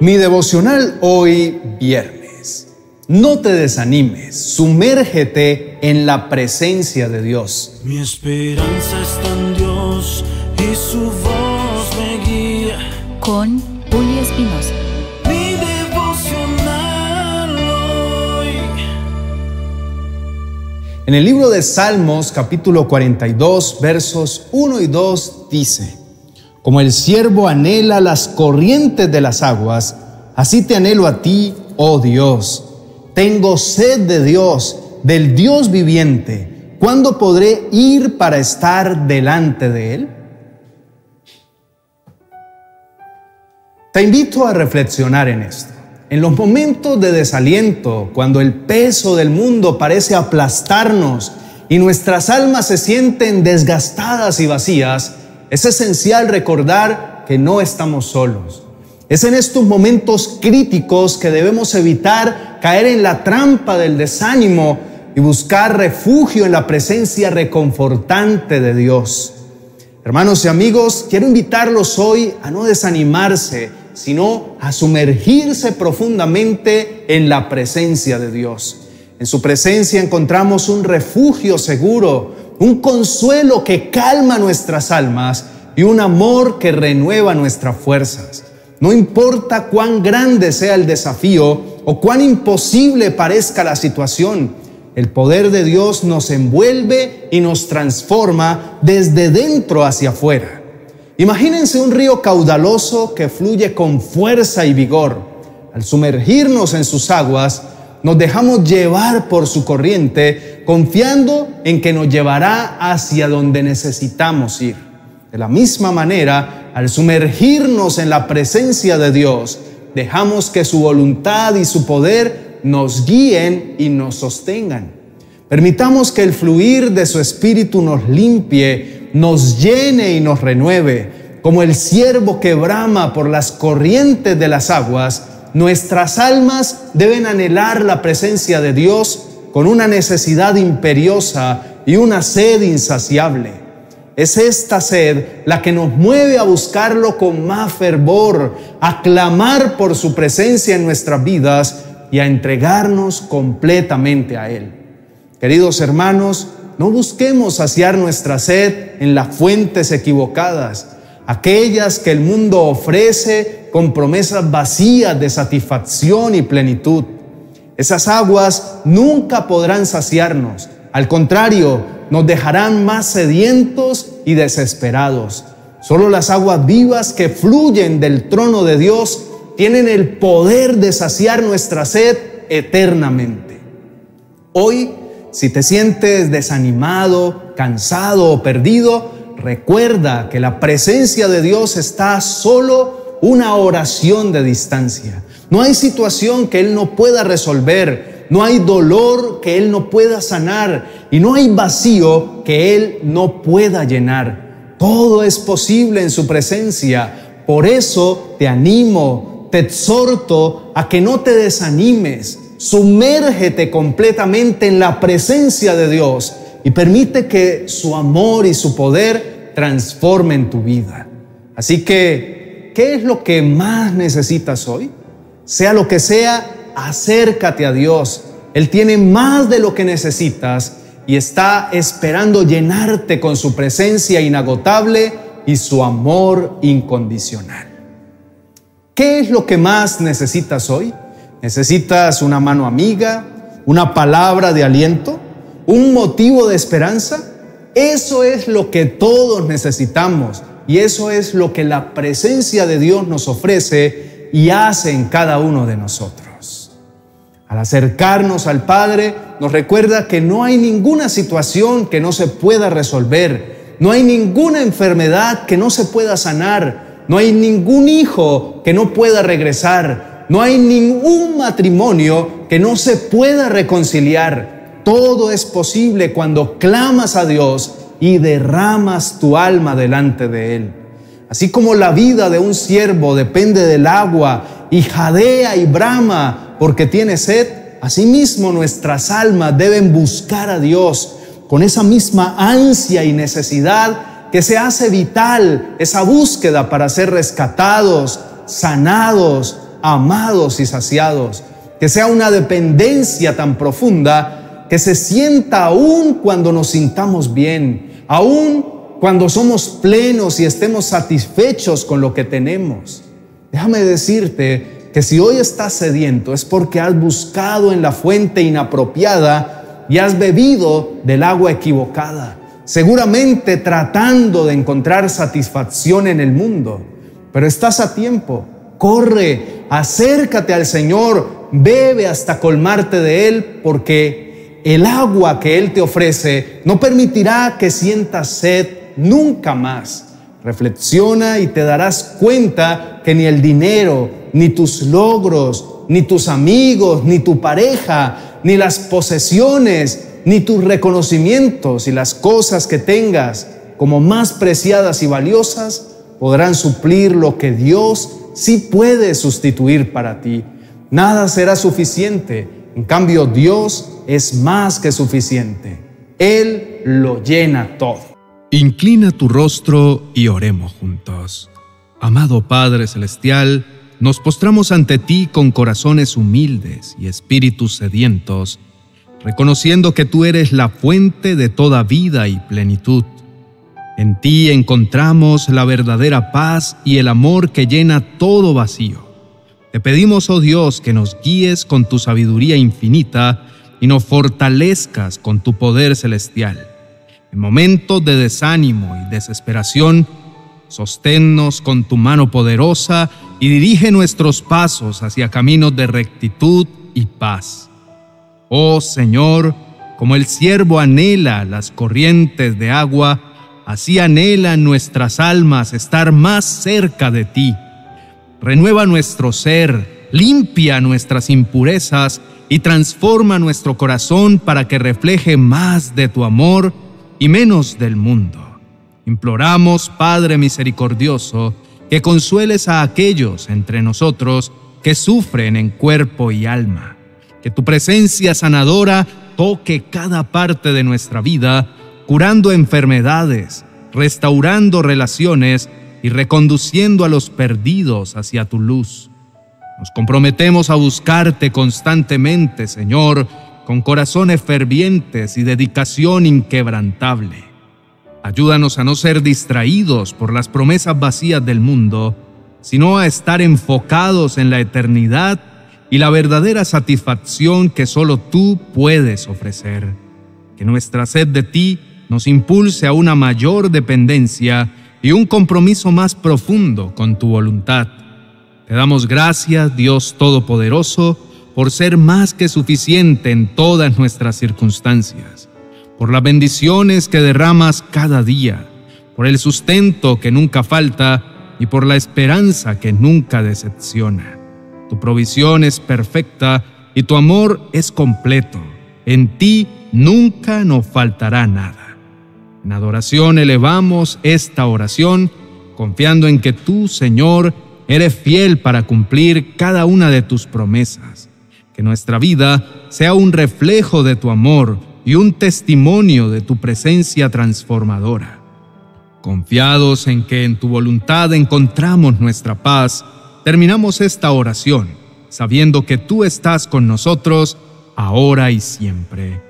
Mi devocional hoy viernes. No te desanimes, sumérgete en la presencia de Dios. Mi esperanza está en Dios y su voz me guía. Con Julio Espinosa. Mi devocional hoy. En el libro de Salmos, capítulo 42, versos 1 y 2, dice: como el ciervo anhela las corrientes de las aguas, así te anhelo a ti, oh Dios. Tengo sed de Dios, del Dios viviente. ¿Cuándo podré ir para estar delante de Él? Te invito a reflexionar en esto. En los momentos de desaliento, cuando el peso del mundo parece aplastarnos y nuestras almas se sienten desgastadas y vacías, es esencial recordar que no estamos solos. Es en estos momentos críticos que debemos evitar caer en la trampa del desánimo y buscar refugio en la presencia reconfortante de Dios. Hermanos y amigos, quiero invitarlos hoy a no desanimarse, sino a sumergirse profundamente en la presencia de Dios. En su presencia encontramos un refugio seguro, un consuelo que calma nuestras almas y un amor que renueva nuestras fuerzas. No importa cuán grande sea el desafío o cuán imposible parezca la situación, el poder de Dios nos envuelve y nos transforma desde dentro hacia afuera. Imagínense un río caudaloso que fluye con fuerza y vigor. Al sumergirnos en sus aguas, nos dejamos llevar por su corriente, confiando en que nos llevará hacia donde necesitamos ir. De la misma manera, al sumergirnos en la presencia de Dios, dejamos que su voluntad y su poder nos guíen y nos sostengan. Permitamos que el fluir de su espíritu nos limpie, nos llene y nos renueve. Como el ciervo que brama por las corrientes de las aguas, nuestras almas deben anhelar la presencia de Dios con una necesidad imperiosa y una sed insaciable. Es esta sed la que nos mueve a buscarlo con más fervor, a clamar por su presencia en nuestras vidas y a entregarnos completamente a Él. Queridos hermanos, no busquemos saciar nuestra sed en las fuentes equivocadas, aquellas que el mundo ofrece con promesas vacías de satisfacción y plenitud. Esas aguas nunca podrán saciarnos, al contrario, nos dejarán más sedientos y desesperados. Solo las aguas vivas que fluyen del trono de Dios tienen el poder de saciar nuestra sed eternamente. Hoy, si te sientes desanimado, cansado o perdido, recuerda que la presencia de Dios está a solo una oración de distancia. No hay situación que Él no pueda resolver, no hay dolor que Él no pueda sanar y no hay vacío que Él no pueda llenar. Todo es posible en su presencia. Por eso te animo, te exhorto a que no te desanimes. Sumérgete completamente en la presencia de Dios y permite que su amor y su poder transformen tu vida. Así que, ¿qué es lo que más necesitas hoy? Sea lo que sea, acércate a Dios. Él tiene más de lo que necesitas y está esperando llenarte con su presencia inagotable y su amor incondicional. ¿Qué es lo que más necesitas hoy? ¿Necesitas una mano amiga? ¿Una palabra de aliento? ¿Un motivo de esperanza? Eso es lo que todos necesitamos y eso es lo que la presencia de Dios nos ofrece y hace en cada uno de nosotros. Al acercarnos al Padre, nos recuerda que no hay ninguna situación que no se pueda resolver, no hay ninguna enfermedad que no se pueda sanar, no hay ningún hijo que no pueda regresar, no hay ningún matrimonio que no se pueda reconciliar. Todo es posible cuando clamas a Dios y derramas tu alma delante de Él. Así como la vida de un siervo depende del agua y jadea y brama porque tiene sed, asimismo nuestras almas deben buscar a Dios con esa misma ansia y necesidad que se hace vital, esa búsqueda para ser rescatados, sanados, amados y saciados, que sea una dependencia tan profunda que se sienta aún cuando nos sintamos bien, aún cuando somos plenos y estemos satisfechos con lo que tenemos. Déjame decirte que si hoy estás sediento es porque has buscado en la fuente inapropiada y has bebido del agua equivocada, seguramente tratando de encontrar satisfacción en el mundo. Pero estás a tiempo. Corre, acércate al Señor, bebe hasta colmarte de Él, porque el agua que Él te ofrece no permitirá que sientas sed nunca más. Reflexiona y te darás cuenta que ni el dinero, ni tus logros, ni tus amigos, ni tu pareja, ni las posesiones, ni tus reconocimientos y las cosas que tengas como más preciadas y valiosas podrán suplir lo que Dios sí puede sustituir para ti. Nada será suficiente. En cambio, Dios es más que suficiente. Él lo llena todo. Inclina tu rostro y oremos juntos. Amado Padre Celestial, nos postramos ante ti con corazones humildes y espíritus sedientos, reconociendo que tú eres la fuente de toda vida y plenitud. En ti encontramos la verdadera paz y el amor que llena todo vacío. Te pedimos, oh Dios, que nos guíes con tu sabiduría infinita y nos fortalezcas con tu poder celestial. En momentos de desánimo y desesperación, sosténnos con tu mano poderosa y dirige nuestros pasos hacia caminos de rectitud y paz. Oh Señor, como el siervo anhela las corrientes de agua, así anhelan nuestras almas estar más cerca de ti. Renueva nuestro ser, limpia nuestras impurezas y transforma nuestro corazón para que refleje más de tu amor y menos del mundo. Imploramos, Padre misericordioso, que consueles a aquellos entre nosotros que sufren en cuerpo y alma. Que tu presencia sanadora toque cada parte de nuestra vida, curando enfermedades, restaurando relaciones y reconduciendo a los perdidos hacia tu luz. Nos comprometemos a buscarte constantemente, Señor, con corazones fervientes y dedicación inquebrantable. Ayúdanos a no ser distraídos por las promesas vacías del mundo, sino a estar enfocados en la eternidad y la verdadera satisfacción que solo tú puedes ofrecer. Que nuestra sed de ti nos impulse a una mayor dependencia y un compromiso más profundo con tu voluntad. Te damos gracias, Dios Todopoderoso, por ser más que suficiente en todas nuestras circunstancias, por las bendiciones que derramas cada día, por el sustento que nunca falta y por la esperanza que nunca decepciona. Tu provisión es perfecta y tu amor es completo. En ti nunca nos faltará nada. En adoración elevamos esta oración, confiando en que tú, Señor, eres fiel para cumplir cada una de tus promesas. Que nuestra vida sea un reflejo de tu amor y un testimonio de tu presencia transformadora. Confiados en que en tu voluntad encontramos nuestra paz, terminamos esta oración sabiendo que tú estás con nosotros ahora y siempre.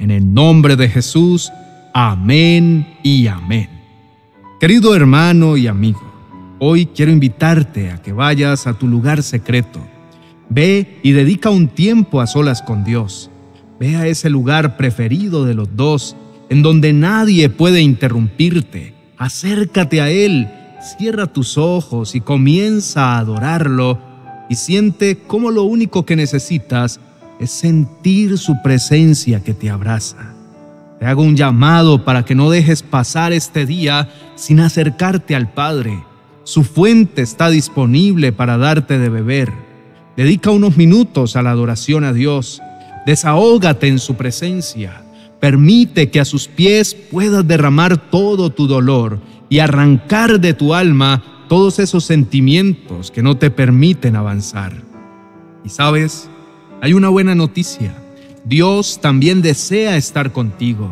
En el nombre de Jesús, amén y amén. Querido hermano y amigo, hoy quiero invitarte a que vayas a tu lugar secreto. Ve y dedica un tiempo a solas con Dios. Ve a ese lugar preferido de los dos, en donde nadie puede interrumpirte. Acércate a Él, cierra tus ojos y comienza a adorarlo, y siente cómo lo único que necesitas es sentir su presencia que te abraza. Te hago un llamado para que no dejes pasar este día sin acercarte al Padre. Su fuente está disponible para darte de beber. Dedica unos minutos a la adoración a Dios. Desahógate en su presencia. Permite que a sus pies puedas derramar todo tu dolor y arrancar de tu alma todos esos sentimientos que no te permiten avanzar. Y sabes, hay una buena noticia. Dios también desea estar contigo.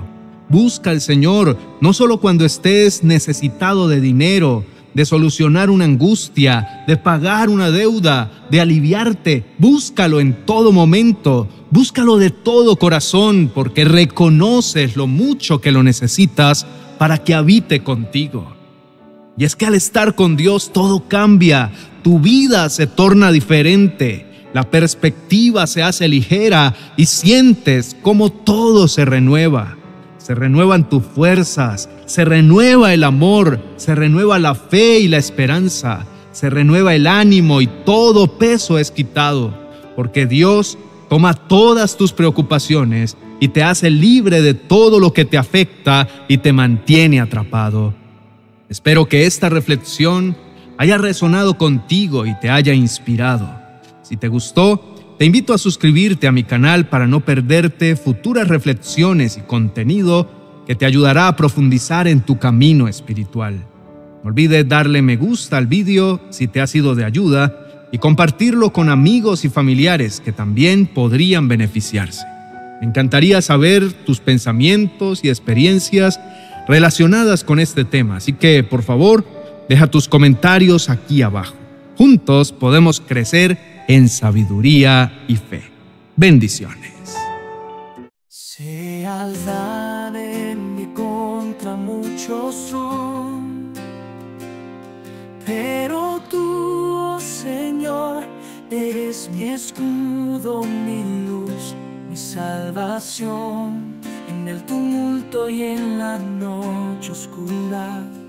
Busca al Señor no solo cuando estés necesitado de dinero, de solucionar una angustia, de pagar una deuda, de aliviarte. Búscalo en todo momento, búscalo de todo corazón, porque reconoces lo mucho que lo necesitas para que habite contigo. Y es que al estar con Dios todo cambia, tu vida se torna diferente, la perspectiva se hace ligera y sientes cómo todo se renueva. Se renuevan tus fuerzas, se renueva el amor, se renueva la fe y la esperanza, se renueva el ánimo y todo peso es quitado, porque Dios toma todas tus preocupaciones y te hace libre de todo lo que te afecta y te mantiene atrapado. Espero que esta reflexión haya resonado contigo y te haya inspirado. Si te gustó, te invito a suscribirte a mi canal para no perderte futuras reflexiones y contenido que te ayudará a profundizar en tu camino espiritual. No olvides darle me gusta al vídeo si te ha sido de ayuda y compartirlo con amigos y familiares que también podrían beneficiarse. Me encantaría saber tus pensamientos y experiencias relacionadas con este tema, así que por favor, deja tus comentarios aquí abajo. Juntos podemos crecer en sabiduría y fe. Bendiciones. Se alzan en mi contra muchos son, pero tú, oh Señor, eres mi escudo, mi luz, mi salvación. En el tumulto y en la noche oscura